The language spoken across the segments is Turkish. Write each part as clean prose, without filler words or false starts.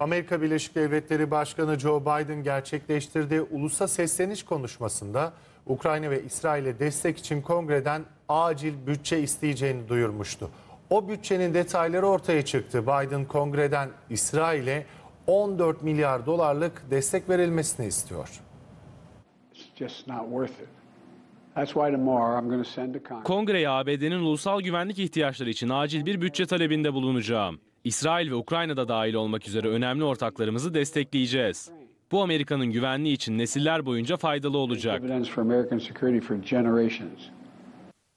Amerika Birleşik Devletleri Başkanı Joe Biden gerçekleştirdiği ulusa sesleniş konuşmasında Ukrayna ve İsrail'e destek için Kongre'den acil bütçe isteyeceğini duyurmuştu. O bütçenin detayları ortaya çıktı. Biden Kongre'den İsrail'e 14 milyar dolarlık destek verilmesini istiyor. Kongreye ABD'nin ulusal güvenlik ihtiyaçları için acil bir bütçe talebinde bulunacağım. İsrail ve Ukrayna'da dahil olmak üzere önemli ortaklarımızı destekleyeceğiz. Bu Amerika'nın güvenliği için nesiller boyunca faydalı olacak.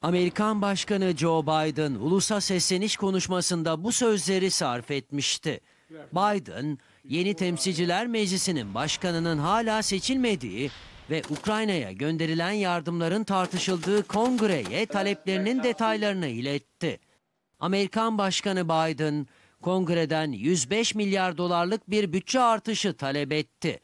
Amerikan Başkanı Joe Biden ulusa sesleniş konuşmasında bu sözleri sarf etmişti. Biden, yeni Temsilciler Meclisi'nin başkanının hala seçilmediği ve Ukrayna'ya gönderilen yardımların tartışıldığı kongreye taleplerinin detaylarını iletti. Amerikan Başkanı Biden, kongreden 105 milyar dolarlık bir bütçe artışı talep etti.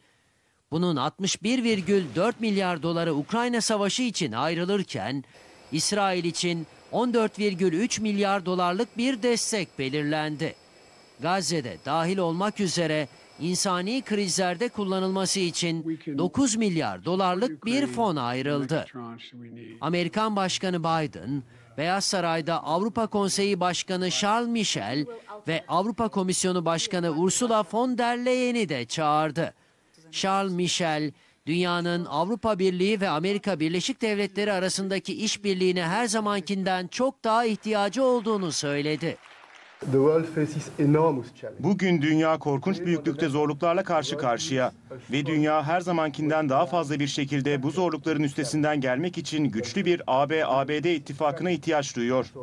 Bunun 61,4 milyar doları Ukrayna Savaşı için ayrılırken, İsrail için 14,3 milyar dolarlık bir destek belirlendi. Gazze'de dahil olmak üzere insani krizlerde kullanılması için 9 milyar dolarlık bir fon ayrıldı. Amerikan Başkanı Biden, Beyaz Saray'da Avrupa Konseyi Başkanı Charles Michel ve Avrupa Komisyonu Başkanı Ursula von der Leyen'i de çağırdı. Charles Michel, dünyanın Avrupa Birliği ve Amerika Birleşik Devletleri arasındaki işbirliğine her zamankinden çok daha ihtiyacı olduğunu söyledi. Bugün dünya korkunç büyüklükte zorluklarla karşı karşıya ve dünya her zamankinden daha fazla bir şekilde bu zorlukların üstesinden gelmek için güçlü bir AB-ABD ittifakına ihtiyaç duyuyor.